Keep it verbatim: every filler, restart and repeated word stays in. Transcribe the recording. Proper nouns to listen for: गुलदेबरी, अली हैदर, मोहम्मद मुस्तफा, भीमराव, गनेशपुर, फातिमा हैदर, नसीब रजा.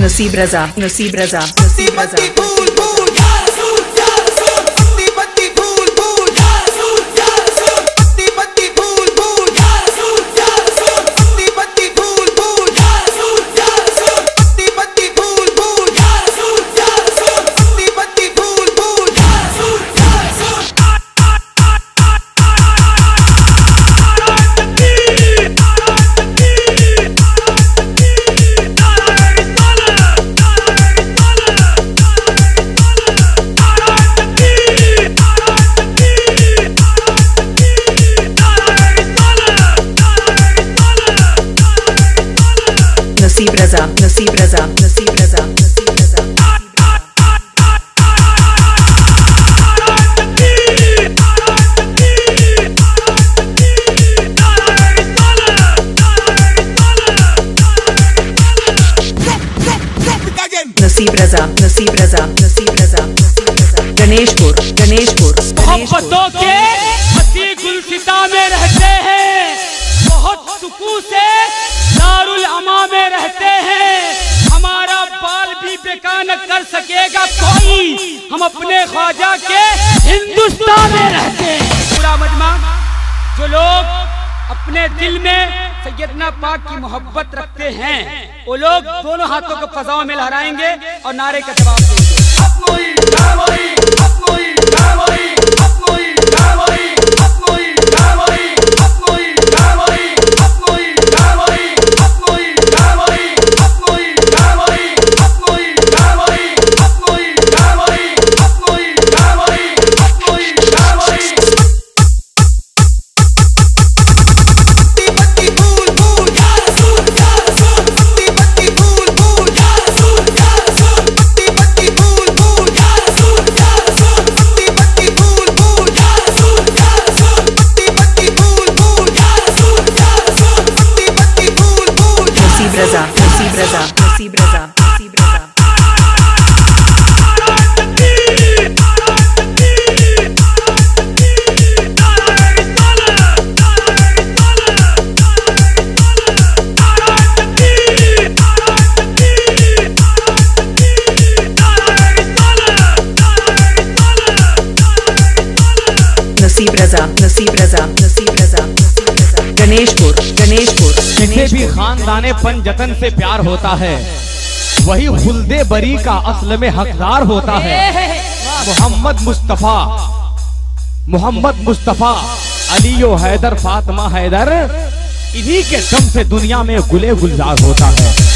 नसीब रजा नसीब रजा नसीब रजा नसीब रजा नसीब रजा नसीब रजा नसीब रजा नसीब रजा नसीब रजा नसीब रजा गनेशपुर गनेशपुर मोहब्बतों के हसी गुलशिता में रहते हैं, बहुत सुकून से दारुल अमा में रहते हैं। हमारा बाल भी बेकार न कर सकेगा कोई, हम अपने ख्वाजा के हिंदुस्तान में रहते हैं। पूरा मजमा जो लोग अपने दिल में सैयदना पाक की मोहब्बत रखते हैं वो लोग दोनों हाथों को फजाओं में लहराएंगे और नारे का जवाब देंगे। रजा नसीब रजा नसीब रजा नसीब रजा नसीब रजा नसीब रजा नसीब रजा गनेशपुर गनेशपुर जिसे भी खानदाने पंजतन से प्यार होता है वही गुलदेबरी का असल में हकदार होता है। मोहम्मद मुस्तफा मोहम्मद मुस्तफा अली हैदर फातिमा हैदर, इन्हीं के दम से दुनिया में गुले गुलजार होता है।